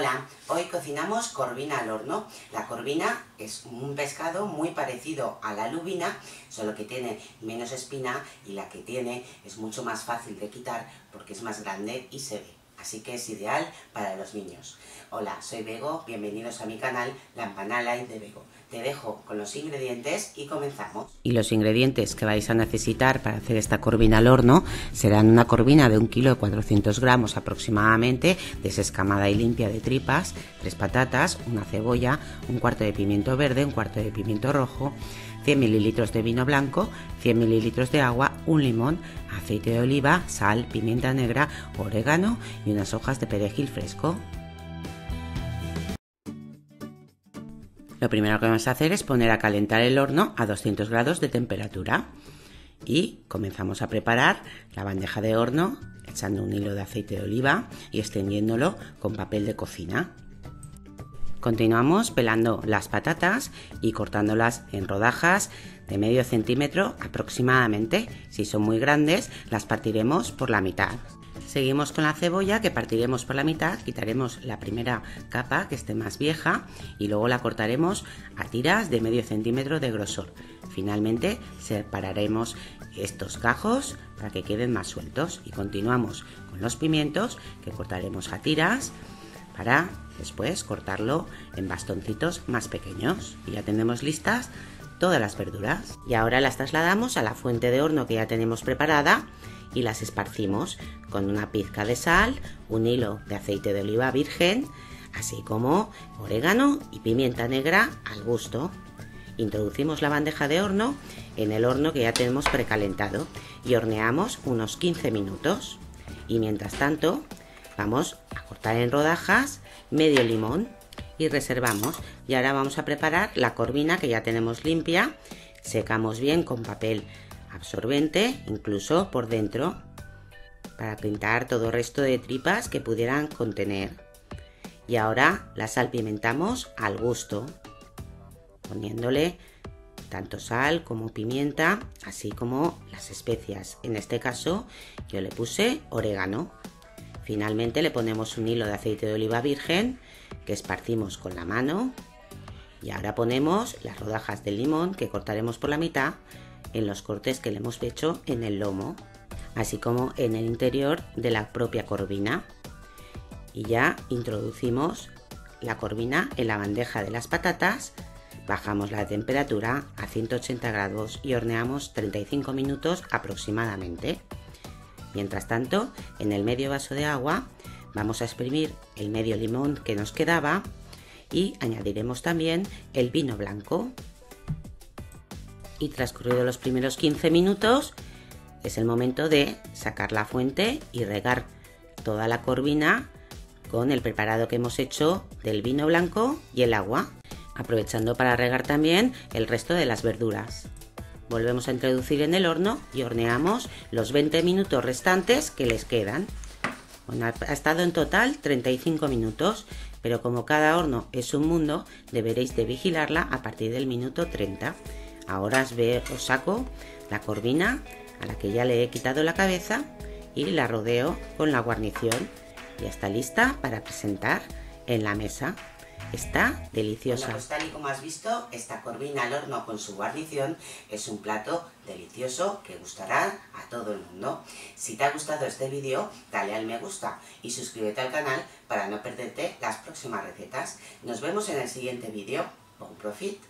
Hola, hoy cocinamos corvina al horno. La corvina es un pescado muy parecido a la lubina, solo que tiene menos espina y la que tiene es mucho más fácil de quitar porque es más grande y se ve. Así que es ideal para los niños. Hola, soy Bego, bienvenidos a mi canal La Empana Light de Bego. Te dejo con los ingredientes y comenzamos. Y los ingredientes que vais a necesitar para hacer esta corvina al horno serán una corvina de 1 kilo de 400 gramos aproximadamente, desescamada y limpia de tripas, 3 patatas, una cebolla, un cuarto de pimiento verde, un cuarto de pimiento rojo, 100 ml de vino blanco, 100 ml de agua, un limón, aceite de oliva, sal, pimienta negra, orégano y unas hojas de perejil fresco. Lo primero que vamos a hacer es poner a calentar el horno a 200 grados de temperatura y comenzamos a preparar la bandeja de horno echando un hilo de aceite de oliva y extendiéndolo con papel de cocina. Continuamos pelando las patatas y cortándolas en rodajas de medio centímetro aproximadamente. Si son muy grandes, las partiremos por la mitad. Seguimos con la cebolla, que partiremos por la mitad, quitaremos la primera capa que esté más vieja y luego la cortaremos a tiras de medio centímetro de grosor. Finalmente separaremos estos cajos para que queden más sueltos y continuamos con los pimientos, que cortaremos a tiras para después cortarlo en bastoncitos más pequeños. Y ya tenemos listas todas las verduras. Y ahora las trasladamos a la fuente de horno que ya tenemos preparada y las esparcimos con una pizca de sal, un hilo de aceite de oliva virgen, así como orégano y pimienta negra al gusto. Introducimos la bandeja de horno en el horno que ya tenemos precalentado y horneamos unos 15 minutos. Y mientras tanto, vamos a cortar en rodajas medio limón y reservamos. Y ahora vamos a preparar la corvina que ya tenemos limpia. Secamos bien con papel absorbente, incluso por dentro, para pintar todo resto de tripas que pudieran contener. Y ahora la salpimentamos al gusto, poniéndole tanto sal como pimienta, así como las especias. En este caso yo le puse orégano. Finalmente le ponemos un hilo de aceite de oliva virgen que esparcimos con la mano. Y ahora ponemos las rodajas de limón que cortaremos por la mitad en los cortes que le hemos hecho en el lomo, así como en el interior de la propia corvina. Y ya introducimos la corvina en la bandeja de las patatas, bajamos la temperatura a 180 grados y horneamos 35 minutos aproximadamente. Mientras tanto, en el medio vaso de agua vamos a exprimir el medio limón que nos quedaba y añadiremos también el vino blanco. Y transcurridos los primeros 15 minutos es el momento de sacar la fuente y regar toda la corvina con el preparado que hemos hecho del vino blanco y el agua, aprovechando para regar también el resto de las verduras. Volvemos a introducir en el horno y horneamos los 20 minutos restantes que les quedan. Bueno, ha estado en total 35 minutos, pero como cada horno es un mundo, deberéis de vigilarla a partir del minuto 30. Ahora os saco la corvina a la que ya le he quitado la cabeza y la rodeo con la guarnición. Ya está lista para presentar en la mesa. Está deliciosa. Bueno, pues tal y como has visto, esta corvina al horno con su guarnición es un plato delicioso que gustará a todo el mundo. Si te ha gustado este vídeo, dale al me gusta y suscríbete al canal para no perderte las próximas recetas. Nos vemos en el siguiente vídeo. Bon Profit.